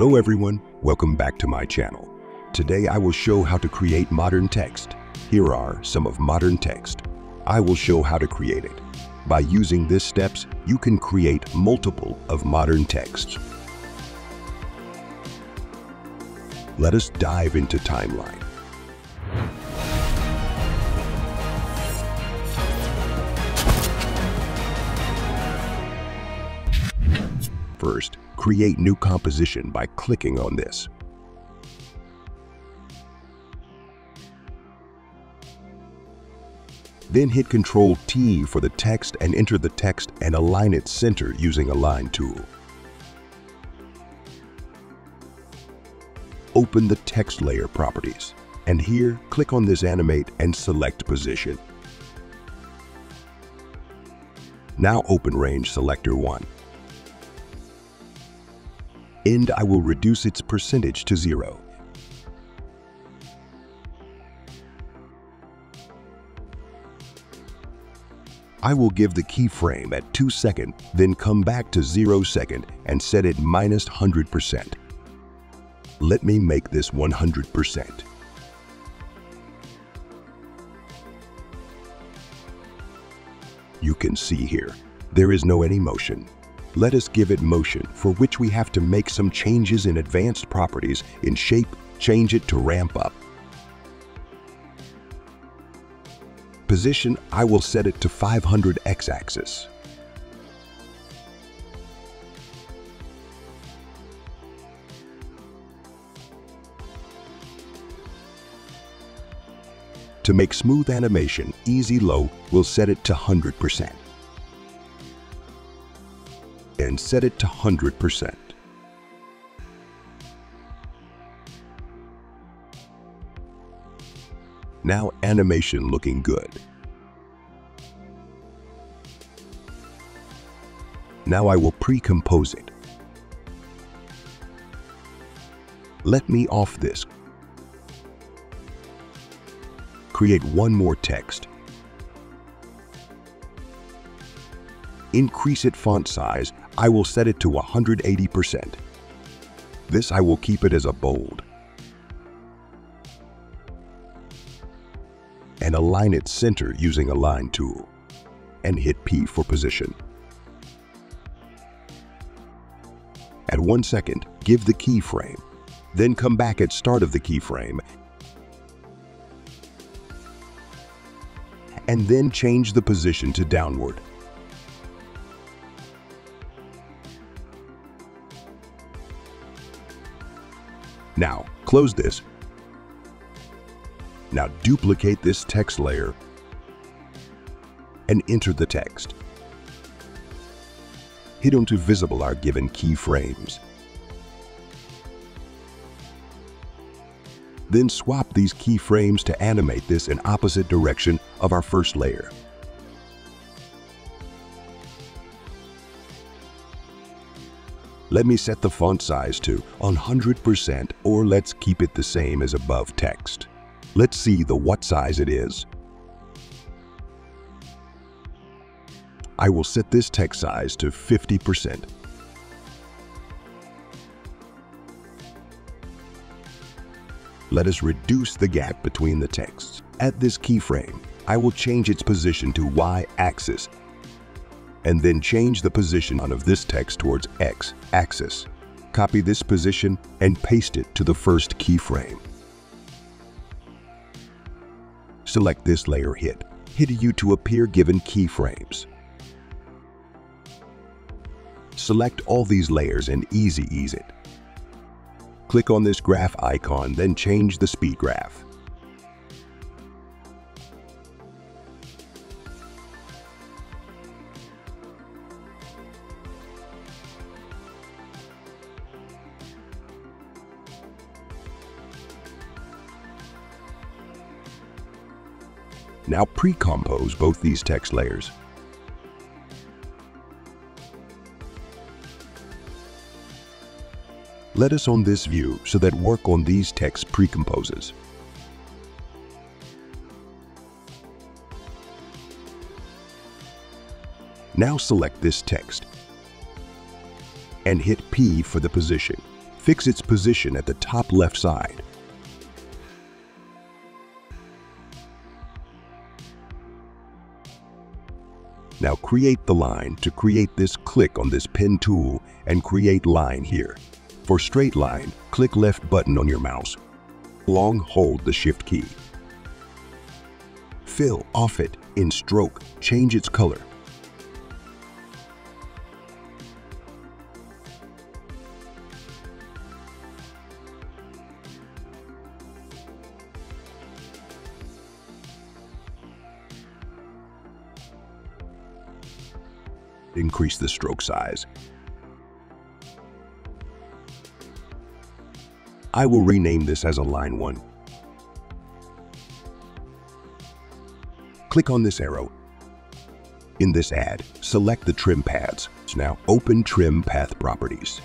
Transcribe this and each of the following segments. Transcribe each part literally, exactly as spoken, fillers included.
Hello everyone, welcome back to my channel. Today I will show how to create modern text. Here are some of modern text. I will show how to create it. By using these steps, you can create multiple of modern texts. Let us dive into timeline. First, create new composition by clicking on this. Then hit control T for the text and enter the text and align its center using Align tool. Open the text layer properties, and here click on this animate and select position. Now open range selector one. And I will reduce its percentage to zero. I will give the keyframe at two seconds, then come back to zero seconds and set it minus one hundred percent. Let me make this one hundred percent. You can see here, there is no any motion. Let us give it motion, for which we have to make some changes in advanced properties. In shape, change it to ramp up. Position, I will set it to five hundred x-axis. To make smooth animation, easy low, we'll set it to one hundred percent. And set it to one hundred percent. Now animation looking good. Now I will pre-compose it. Let me off this. Create one more text. Increase it font size. I will set it to one hundred eighty percent. This I will keep it as a bold. And align its center using Align tool. And hit P for position. At one second, give the keyframe. Then come back at start of the keyframe. And then change the position to downward. Now, close this. Now duplicate this text layer and enter the text. Hit on to visible our given keyframes. Then swap these keyframes to animate this in opposite direction of our first layer. Let me set the font size to one hundred percent, or let's keep it the same as above text. Let's see the what size it is. I will set this text size to fifty percent. Let us reduce the gap between the texts. At this keyframe, I will change its position to Y axis. And then change the position of this text towards X axis. Copy this position and paste it to the first keyframe. Select this layer hit. Hit U to appear given keyframes. Select all these layers and easy ease it. Click on this graph icon, then change the speed graph. Now pre-compose both these text layers. Let us on this view so that work on these text pre-composes. Now select this text and hit P for the position. Fix its position at the top left side. Now create the line. To create this, click on this pen tool and create line here. For straight line, click left button on your mouse. Long, hold the shift key. Fill off it in stroke, change its color. Increase the stroke size. I will rename this as a line one. Click on this arrow. In this add, select the trim paths. Now open trim path properties.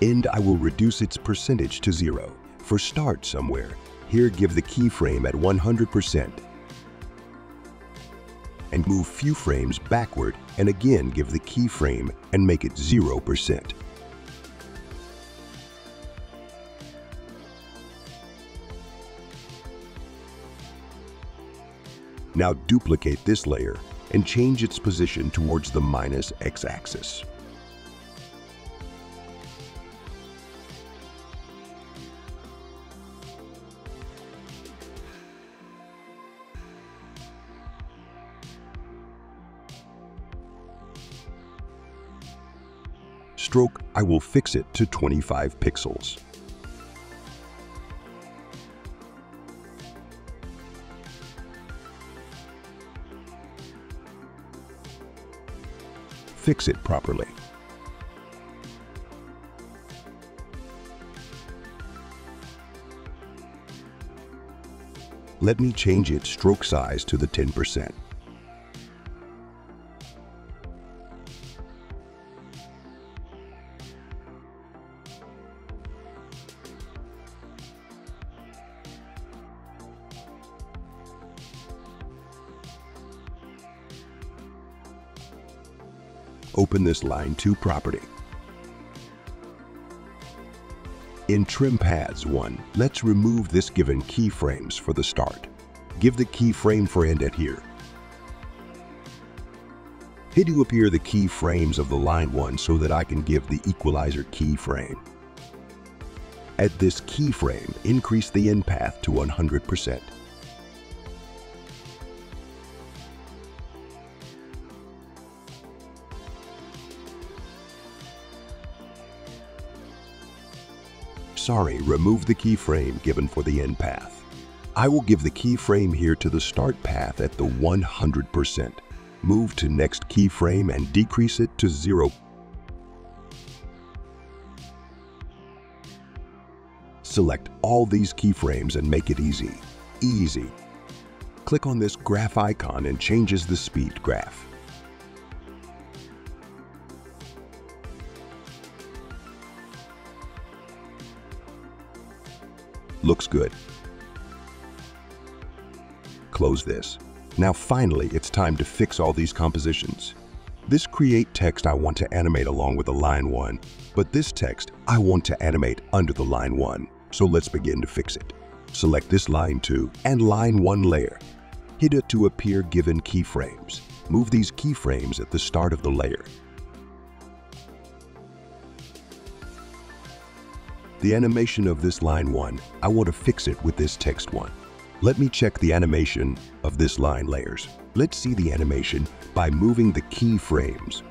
End, I will reduce its percentage to zero. For start somewhere, here give the keyframe at one hundred percent. And move few frames backward and again give the keyframe and make it zero percent. Now duplicate this layer and change its position towards the minus x-axis. Stroke, I will fix it to twenty-five pixels. Fix it properly. Let me change its stroke size to the ten percent. Open this line two property. In trim paths one, let's remove this given keyframes for the start. Give the keyframe for end at here. Here do appear the keyframes of the line one so that I can give the equalizer keyframe. At this keyframe, increase the end path to one hundred percent. Sorry, remove the keyframe given for the end path. I will give the keyframe here to the start path at the one hundred percent. Move to next keyframe and decrease it to zero. Select all these keyframes and make it easy. Easy. Click on this graph icon and changes the speed graph. Looks good. Close this. Now finally, it's time to fix all these compositions. This create text I want to animate along with the line one, but this text I want to animate under the line one. So let's begin to fix it. Select this line two and line one layer. Hit it to appear given keyframes. Move these keyframes at the start of the layer. The animation of this line one, I want to fix it with this text one. Let me check the animation of this line layers. Let's see the animation by moving the keyframes.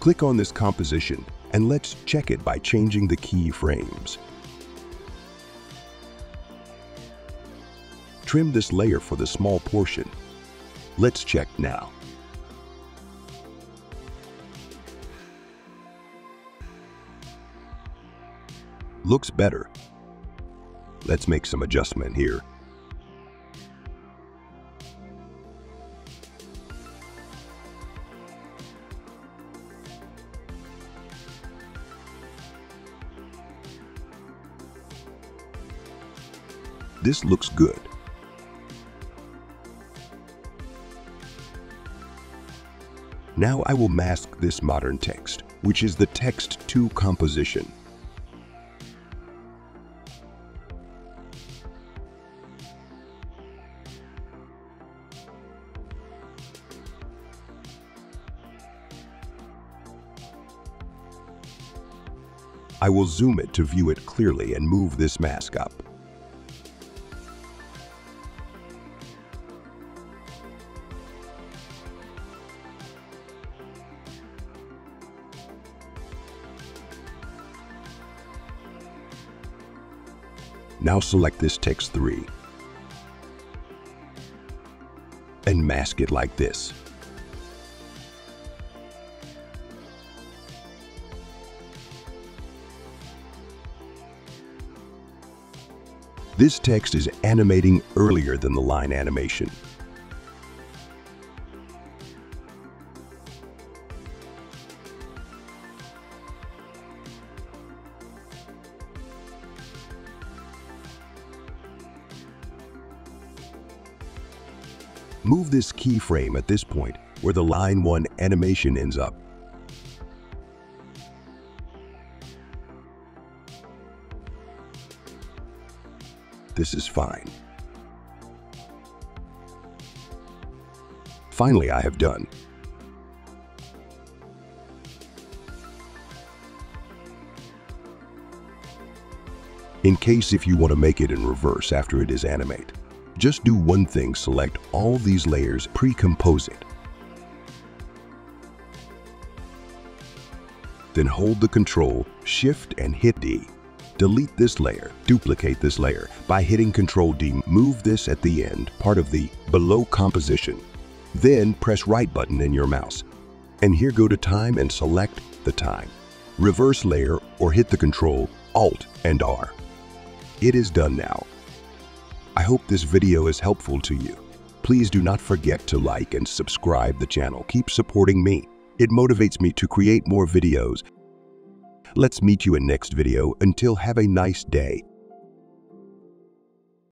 Click on this composition and let's check it by changing the keyframes. Trim this layer for the small portion. Let's check now. Looks better. Let's make some adjustment here. This looks good. Now I will mask this modern text, which is the text to composition. I will zoom it to view it clearly and move this mask up. Now select this text three and mask it like this. This text is animating earlier than the line animation. Move this keyframe at this point where the line one animation ends up. This is fine. Finally, I have done. In case if you want to make it in reverse after it is animated, just do one thing, select all these layers, pre-compose it. Then hold the Control, Shift and hit D. Delete this layer, duplicate this layer. By hitting Control D, move this at the end, part of the below composition. Then press right button in your mouse. And here go to time and select the time. Reverse layer or hit the Control, Alt and R. It is done now. I hope this video is helpful to you. Please do not forget to like and subscribe the channel. Keep supporting me. It motivates me to create more videos. Let's meet you in next video. Until have a nice day.